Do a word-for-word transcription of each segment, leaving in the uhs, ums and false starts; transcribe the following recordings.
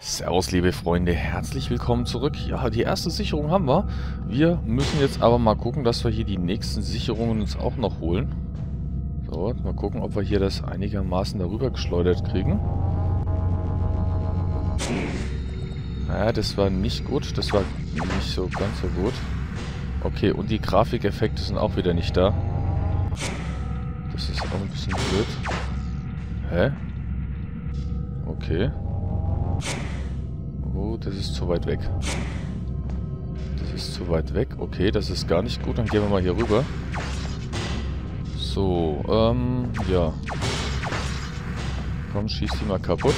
Servus, liebe Freunde, herzlich willkommen zurück. Ja, die erste Sicherung haben wir. Wir müssen jetzt aber mal gucken, dass wir hier die nächsten Sicherungen uns auch noch holen. So, mal gucken, ob wir hier das einigermaßen darüber geschleudert kriegen. Naja, das war nicht gut. Das war nicht so ganz so gut. Okay, und die Grafikeffekte sind auch wieder nicht da. Das ist auch ein bisschen blöd. Hä? Okay. Oh, das ist zu weit weg. Das ist zu weit weg. Okay, das ist gar nicht gut. Dann gehen wir mal hier rüber. So, ähm, ja. Komm, schieß die mal kaputt.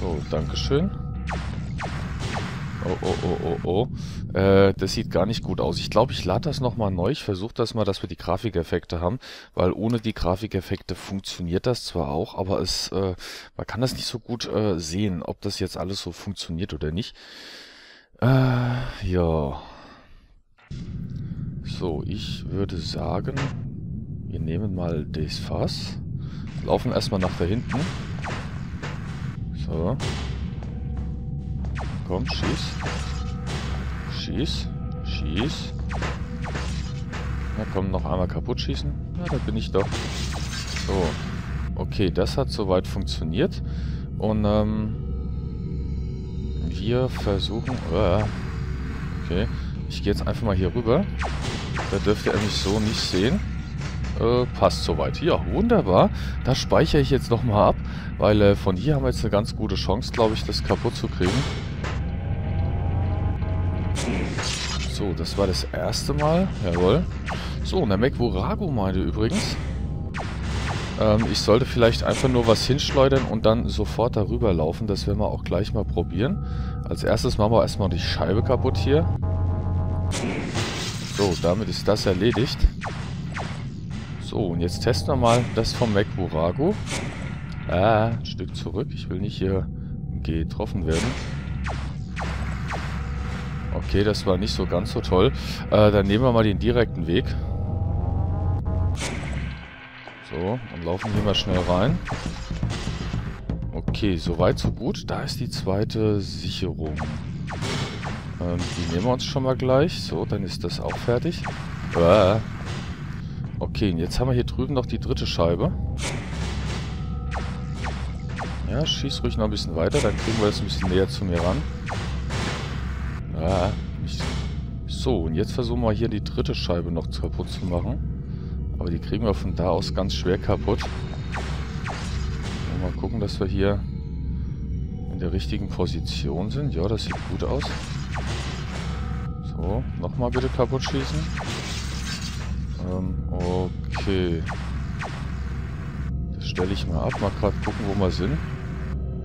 So, dankeschön. Oh, oh, oh, oh, oh. Äh, das sieht gar nicht gut aus. Ich glaube, ich lade das nochmal neu. Ich versuche das mal, dass wir die Grafikeffekte haben. Weil ohne die Grafikeffekte funktioniert das zwar auch, aber es, äh, man kann das nicht so gut äh, sehen, ob das jetzt alles so funktioniert oder nicht. Äh, ja. So, ich würde sagen, wir nehmen mal das Fass. Laufen erstmal nach da hinten. So. Komm, schieß. Schieß. Schieß. Na komm, noch einmal kaputt schießen. Na, da bin ich doch. So. Okay, das hat soweit funktioniert. Und, ähm... wir versuchen... Uh, okay. Ich gehe jetzt einfach mal hier rüber. Da dürfte er mich so nicht sehen. Äh, passt soweit. Ja, wunderbar. Das speichere ich jetzt nochmal ab. Weil äh, von hier haben wir jetzt eine ganz gute Chance, glaube ich, das kaputt zu kriegen. So, das war das erste Mal. Jawohl. So, und der MacWurago meinte übrigens, ähm, ich sollte vielleicht einfach nur was hinschleudern und dann sofort darüber laufen. Das werden wir auch gleich mal probieren. Als erstes machen wir erstmal die Scheibe kaputt hier. So, damit ist das erledigt. So, und jetzt testen wir mal das vom MacWurago. Ah, ein Stück zurück. Ich will nicht hier getroffen werden. Okay, das war nicht so ganz so toll. Äh, dann nehmen wir mal den direkten Weg. So, und laufen hier mal schnell rein. Okay, soweit, so gut. Da ist die zweite Sicherung. Ähm, die nehmen wir uns schon mal gleich. So, dann ist das auch fertig. Äh. Okay, und jetzt haben wir hier drüben noch die dritte Scheibe. Ja, schieß ruhig noch ein bisschen weiter. Dann kriegen wir das ein bisschen näher zu mir ran. Ah, nicht. So, und jetzt versuchen wir hier die dritte Scheibe noch kaputt zu machen. Aber die kriegen wir von da aus ganz schwer kaputt. Mal gucken, dass wir hier in der richtigen Position sind. Ja, das sieht gut aus. So, nochmal bitte kaputt schießen. Ähm, okay. Das stelle ich mal ab. Mal gerade gucken, wo wir sind.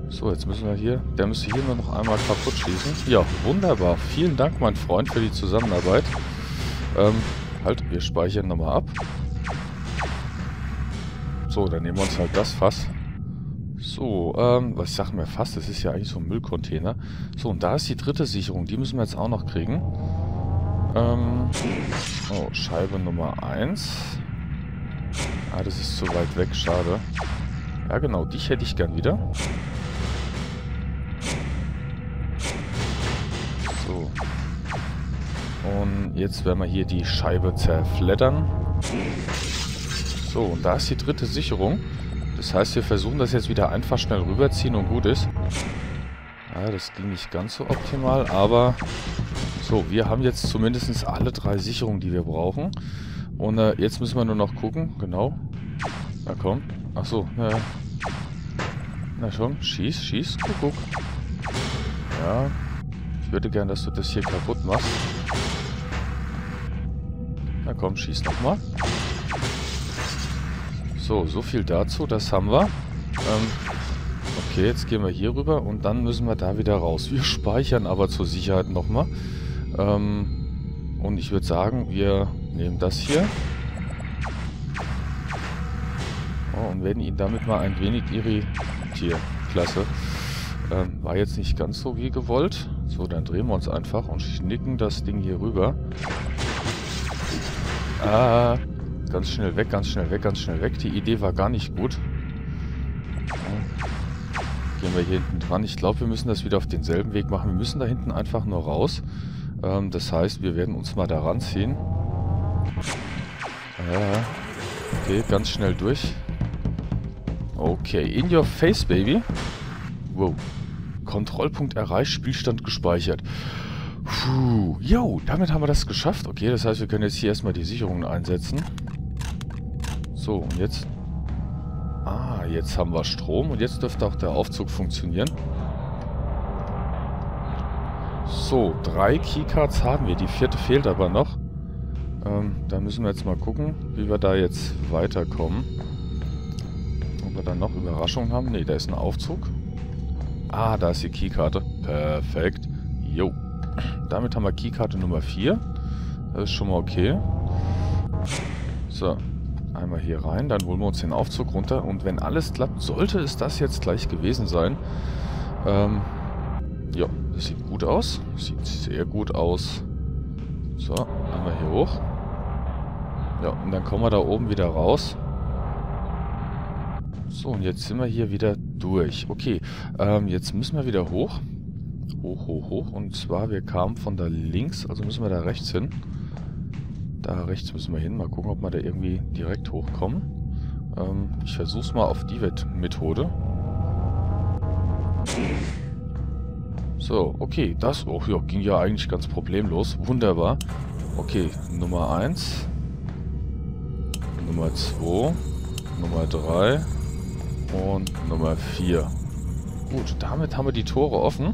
So, jetzt müssen wir hier... Der müsste hier nur noch einmal kaputt schießen. Ja, wunderbar. Vielen Dank, mein Freund, für die Zusammenarbeit. Ähm, halt, wir speichern nochmal ab. So, dann nehmen wir uns halt das Fass. So, ähm, was sagt mir Fass? Das ist ja eigentlich so ein Müllcontainer. So, und da ist die dritte Sicherung. Die müssen wir jetzt auch noch kriegen. Ähm, oh, Scheibe Nummer eins. Ah, das ist zu weit weg, schade. Ja, genau, dich hätte ich gern wieder. Und jetzt werden wir hier die Scheibe zerfleddern. So, und da ist die dritte Sicherung. Das heißt, wir versuchen das jetzt wieder einfach schnell rüberziehen und gut ist. Ja, das ging nicht ganz so optimal, aber... So, wir haben jetzt zumindest alle drei Sicherungen, die wir brauchen. Und äh, jetzt müssen wir nur noch gucken. Genau. Na komm. Ach so. Äh, na schon. Schieß, schieß. Guck, guck. Ja. Ich würde gerne, dass du das hier kaputt machst. Na komm, schieß nochmal. So, so viel dazu. Das haben wir. Ähm, okay, jetzt gehen wir hier rüber und dann müssen wir da wieder raus. Wir speichern aber zur Sicherheit nochmal. Ähm, und ich würde sagen, wir nehmen das hier. Oh, und werden ihn damit mal ein wenig irritieren. Klasse. Ähm, war jetzt nicht ganz so wie gewollt. So, dann drehen wir uns einfach und schnicken das Ding hier rüber. Ah, ganz schnell weg, ganz schnell weg, ganz schnell weg. Die Idee war gar nicht gut. Gehen kommen wir hier hinten dran. Ich glaube, wir müssen das wieder auf denselben Weg machen. Wir müssen da hinten einfach nur raus. Ähm, das heißt, wir werden uns mal da ranziehen. Äh, okay, ganz schnell durch. Okay, in your face, baby. Wow. Kontrollpunkt erreicht, Spielstand gespeichert. Puh. Jo, damit haben wir das geschafft. Okay, das heißt, wir können jetzt hier erstmal die Sicherungen einsetzen. So, und jetzt... Ah, jetzt haben wir Strom und jetzt dürfte auch der Aufzug funktionieren. So, drei Keycards haben wir. Die vierte fehlt aber noch. Ähm, da müssen wir jetzt mal gucken, wie wir da jetzt weiterkommen. Ob wir dann noch Überraschungen haben. Ne, da ist ein Aufzug. Ah, da ist die Keykarte. Perfekt. Jo. Damit haben wir Keykarte Nummer vier. Das ist schon mal okay. So. Einmal hier rein, dann holen wir uns den Aufzug runter. Und wenn alles klappt, sollte es das jetzt gleich gewesen sein. Ähm, ja, das sieht gut aus. Sieht sehr gut aus. So, einmal hier hoch. Ja, und dann kommen wir da oben wieder raus. So, und jetzt sind wir hier wieder durch. Okay, ähm, jetzt müssen wir wieder hoch. Hoch, hoch, hoch. Und zwar, wir kamen von da links, also müssen wir da rechts hin. Da rechts müssen wir hin. Mal gucken, ob wir da irgendwie direkt hochkommen. Ähm, ich versuch's mal auf die Wett-Methode. So, okay. Das oh, ja, ging ja eigentlich ganz problemlos. Wunderbar. Okay, Nummer eins. Nummer zwei. Nummer drei. Und Nummer vier. Gut, damit haben wir die Tore offen.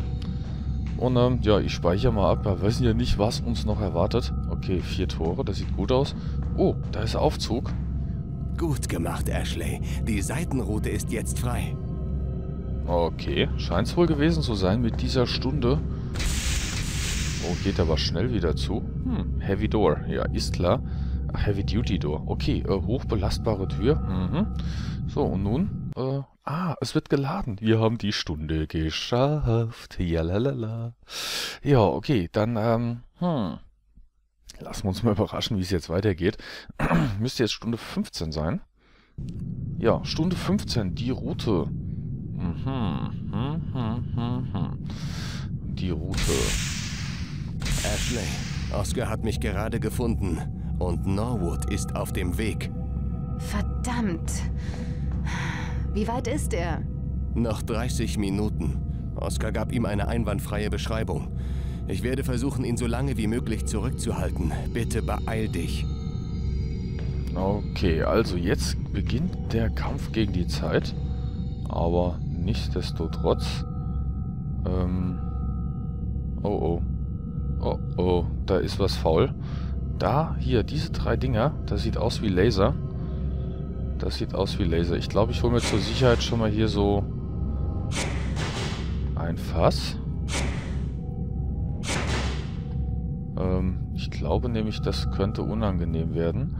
Und ähm, ja, ich speichere mal ab. Wir wissen ja nicht, was uns noch erwartet. Okay, vier Tore, das sieht gut aus. Oh, da ist Aufzug. Gut gemacht, Ashley. Die Seitenroute ist jetzt frei. Okay, scheint es wohl gewesen zu sein mit dieser Stunde. Oh, geht aber schnell wieder zu. Hm, Heavy Door, ja, ist klar. Ach, Heavy Duty Door. Okay, äh, hochbelastbare Tür. Mhm. So, und nun? Äh, ah, es wird geladen. Wir haben die Stunde geschafft. Jalalala. Ja, okay, dann, ähm, hm. Lassen wir uns mal überraschen, wie es jetzt weitergeht. Müsste jetzt Stunde fünfzehn sein. Ja, Stunde fünfzehn, die Route. Mhm. Mhm. Mhm. Mhm. Die Route. Ashley, Oscar hat mich gerade gefunden. Und Norwood ist auf dem Weg. Verdammt. Wie weit ist er? Noch dreißig Minuten. Oscar gab ihm eine einwandfreie Beschreibung. Ich werde versuchen, ihn so lange wie möglich zurückzuhalten. Bitte beeil dich. Okay, also jetzt beginnt der Kampf gegen die Zeit. Aber nichtsdestotrotz... Ähm... Oh, oh. Oh, oh, da ist was faul. Da, hier, diese drei Dinger, das sieht aus wie Laser. Das sieht aus wie Laser. Ich glaube, ich hole mir zur Sicherheit schon mal hier so ein Fass. Ähm, ich glaube nämlich, das könnte unangenehm werden.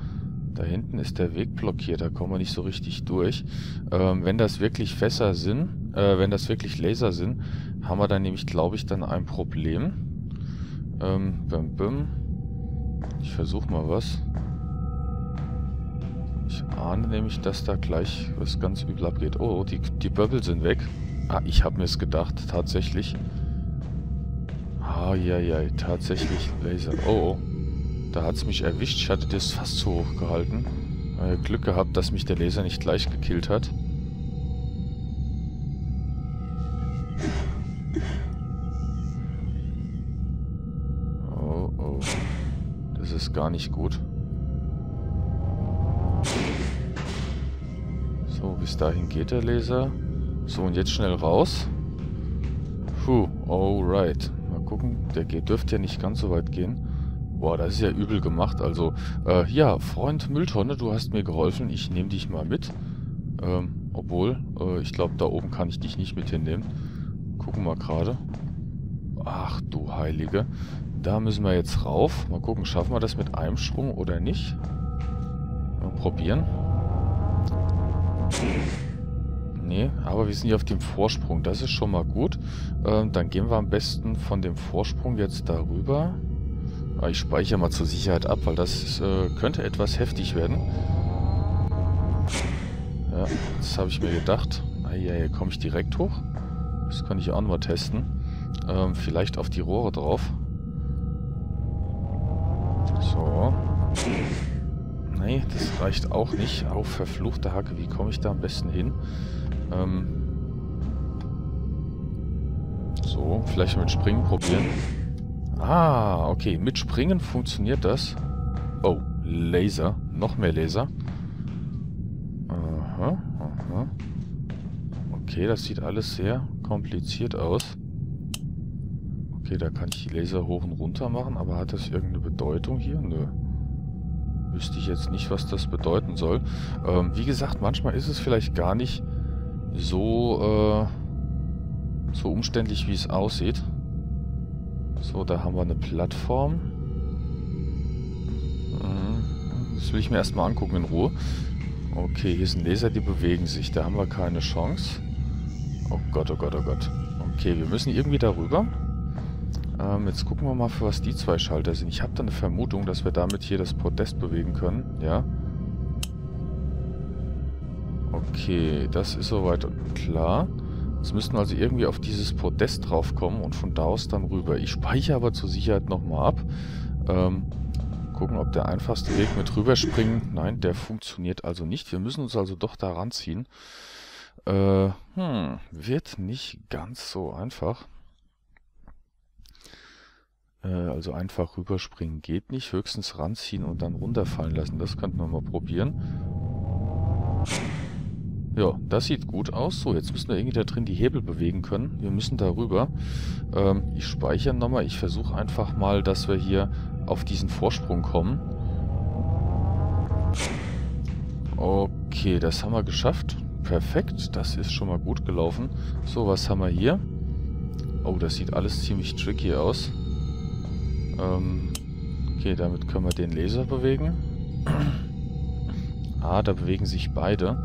Da hinten ist der Weg blockiert, da kommen wir nicht so richtig durch. Ähm, wenn das wirklich Fässer sind, äh, wenn das wirklich Laser sind, haben wir dann nämlich, glaube ich, dann ein Problem. Ähm, bim, bim. Ich versuche mal was. Ich ahne nämlich, dass da gleich was ganz übel abgeht. Oh, die, die Böbbel sind weg. Ah, ich habe mir es gedacht, tatsächlich. Ah, ja, ja, tatsächlich Laser. Oh, oh. Da hat es mich erwischt. Ich hatte das fast zu hoch gehalten. Äh, Glück gehabt, dass mich der Laser nicht gleich gekillt hat. Gar nicht gut. So, bis dahin geht der Laser. So, und jetzt schnell raus. Puh, alright. Mal gucken, der geht, dürfte ja nicht ganz so weit gehen. Boah, das ist ja übel gemacht. Also, äh, ja, Freund Mülltonne, du hast mir geholfen. Ich nehme dich mal mit. Ähm, obwohl, äh, ich glaube, da oben kann ich dich nicht mit hinnehmen. Gucken wir gerade. Ach, du Heilige. Da müssen wir jetzt rauf. Mal gucken, schaffen wir das mit einem Sprung oder nicht? Mal probieren. Nee, aber wir sind hier auf dem Vorsprung. Das ist schon mal gut. Ähm, dann gehen wir am besten von dem Vorsprung jetzt darüber. Ich speichere mal zur Sicherheit ab, weil das ist, äh, könnte etwas heftig werden. Ja, das habe ich mir gedacht. Ah ja, hier komme ich direkt hoch. Das kann ich auch nochmal testen. Ähm, vielleicht auf die Rohre drauf. So. Nee, das reicht auch nicht. Auf verfluchte Hacke, wie komme ich da am besten hin? Ähm. So, vielleicht mit Springen probieren. Ah, okay. Mit Springen funktioniert das. Oh, Laser. Noch mehr Laser. Aha, aha. Okay, das sieht alles sehr kompliziert aus. Okay, da kann ich die Laser hoch und runter machen, aber hat das irgendeine Bedeutung hier? Nö. Wüsste ich jetzt nicht, was das bedeuten soll. Ähm, wie gesagt, manchmal ist es vielleicht gar nicht so, äh, so umständlich, wie es aussieht. So, da haben wir eine Plattform. Das will ich mir erstmal angucken in Ruhe. Okay, hier sind Laser, die bewegen sich. Da haben wir keine Chance. Oh Gott, oh Gott, oh Gott. Okay, wir müssen irgendwie darüber. Ähm, jetzt gucken wir mal, für was die zwei Schalter sind. Ich habe da eine Vermutung, dass wir damit hier das Podest bewegen können. Ja. Okay, das ist soweit klar. Jetzt müssten wir also irgendwie auf dieses Podest draufkommen und von da aus dann rüber. Ich speichere aber zur Sicherheit nochmal ab. Ähm, gucken, ob der einfachste Weg mit rüberspringen. Nein, der funktioniert also nicht. Wir müssen uns also doch da ranziehen. Äh, hm, wird nicht ganz so einfach. Äh, also einfach rüberspringen geht nicht. Höchstens ranziehen und dann runterfallen lassen. Das könnten wir mal probieren. Ja, das sieht gut aus. So, jetzt müssen wir irgendwie da drin die Hebel bewegen können. Wir müssen darüber. Ähm, ich speichere nochmal. Ich versuche einfach mal, dass wir hier auf diesen Vorsprung kommen. Okay, das haben wir geschafft. Perfekt, das ist schon mal gut gelaufen. So, was haben wir hier? Oh, das sieht alles ziemlich tricky aus. Ähm, okay, damit können wir den Laser bewegen. Ah, da bewegen sich beide.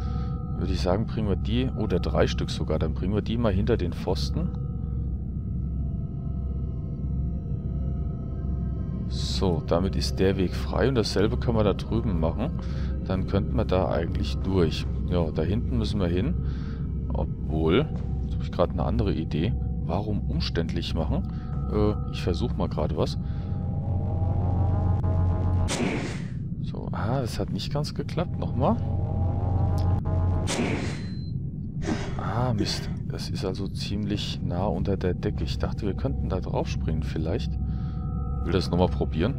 Würde ich sagen, bringen wir die, oder drei Stück sogar, dann bringen wir die mal hinter den Pfosten. So, damit ist der Weg frei und dasselbe können wir da drüben machen. Dann könnten wir da eigentlich durch. Ja, da hinten müssen wir hin. Obwohl, jetzt habe ich gerade eine andere Idee. Warum umständlich machen? Äh, ich versuche mal gerade was. So, ah, das hat nicht ganz geklappt. Nochmal. Ah, Mist. Das ist also ziemlich nah unter der Decke. Ich dachte, wir könnten da drauf springen vielleicht. Will das nochmal probieren?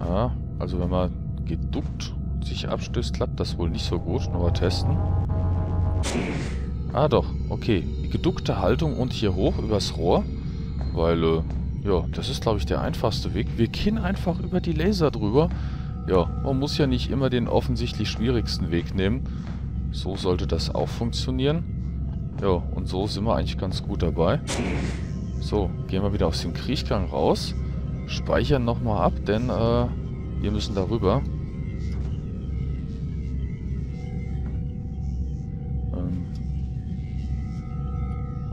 Ah, also wenn man geduckt sich abstößt, klappt das wohl nicht so gut. Nochmal testen. Ah, doch. Okay. Die geduckte Haltung und hier hoch übers Rohr. Weil, äh, ja, das ist, glaube ich, der einfachste Weg. Wir gehen einfach über die Laser drüber. Ja, man muss ja nicht immer den offensichtlich schwierigsten Weg nehmen. So sollte das auch funktionieren. Ja, und so sind wir eigentlich ganz gut dabei. So, gehen wir wieder aus dem Kriechgang raus. Speichern nochmal ab, denn äh, wir müssen darüber. Ähm.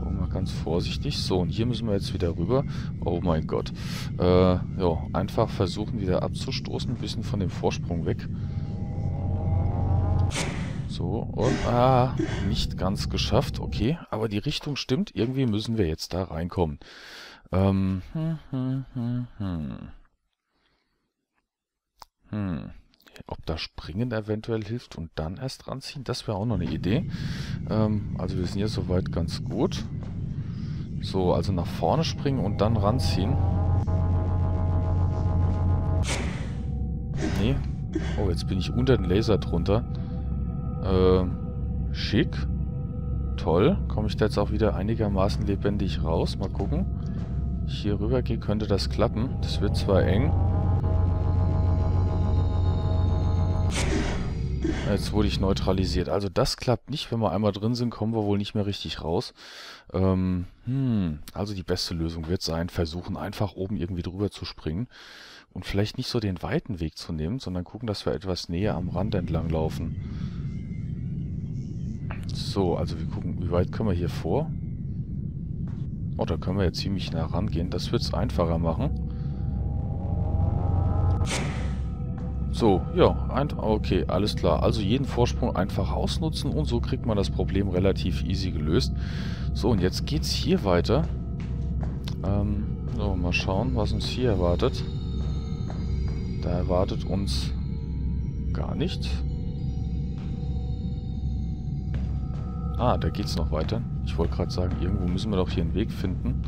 So, mal ganz vorsichtig. So, und hier müssen wir jetzt wieder rüber. Oh mein Gott. Äh, ja, einfach versuchen wieder abzustoßen, ein bisschen von dem Vorsprung weg. So, und ah, nicht ganz geschafft. Okay, aber die Richtung stimmt. Irgendwie müssen wir jetzt da reinkommen. Ähm, hm, hm, hm, hm. Hm. Ob da Springen eventuell hilft und dann erst ranziehen, das wäre auch noch eine Idee. Ähm, also wir sind hier soweit ganz gut. So, also nach vorne springen und dann ranziehen. Nee. Oh, jetzt bin ich unter den Laser drunter. Ähm, schick. Toll. Komme ich da jetzt auch wieder einigermaßen lebendig raus? Mal gucken. Wenn ich hier rüber gehe, könnte das klappen. Das wird zwar eng. Jetzt wurde ich neutralisiert. Also das klappt nicht. Wenn wir einmal drin sind, kommen wir wohl nicht mehr richtig raus. Ähm, hm. Also die beste Lösung wird sein, versuchen einfach oben irgendwie drüber zu springen. Und vielleicht nicht so den weiten Weg zu nehmen, sondern gucken, dass wir etwas näher am Rand entlang laufen. So, also wir gucken, wie weit können wir hier vor? Oh, da können wir jetzt ziemlich nah rangehen. Das wird es einfacher machen. So, ja, ein, okay, alles klar. Also jeden Vorsprung einfach ausnutzen und so kriegt man das Problem relativ easy gelöst. So, und jetzt geht's hier weiter. Ähm, so, mal schauen, was uns hier erwartet. Da erwartet uns gar nichts. Ah, da geht's noch weiter. Ich wollte gerade sagen, irgendwo müssen wir doch hier einen Weg finden.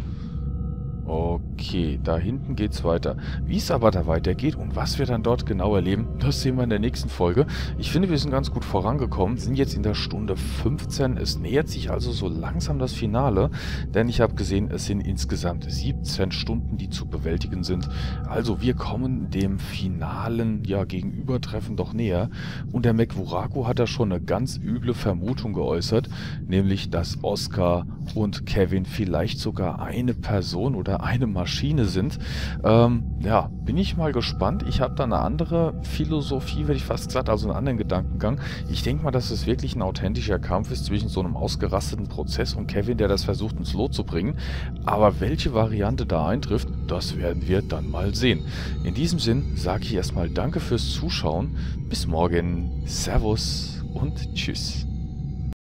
Okay, da hinten geht's weiter. Wie es aber da weitergeht und was wir dann dort genau erleben, das sehen wir in der nächsten Folge. Ich finde, wir sind ganz gut vorangekommen, sind jetzt in der Stunde fünfzehn. Es nähert sich also so langsam das Finale, denn ich habe gesehen, es sind insgesamt siebzehn Stunden, die zu bewältigen sind. Also wir kommen dem finalen ja, Gegenübertreffen doch näher. Und der McWuraku hat da schon eine ganz üble Vermutung geäußert, nämlich, dass Oscar und Kevin vielleicht sogar eine Person oder eine Maschine sind. Ähm, ja, bin ich mal gespannt. Ich habe da eine andere Philosophie, hätte ich fast gesagt, also einen anderen Gedankengang. Ich denke mal, dass es wirklich ein authentischer Kampf ist zwischen so einem ausgerasteten Prozess und Kevin, der das versucht ins Lot zu bringen. Aber welche Variante da eintrifft, das werden wir dann mal sehen. In diesem Sinn sage ich erstmal Danke fürs Zuschauen. Bis morgen. Servus und Tschüss.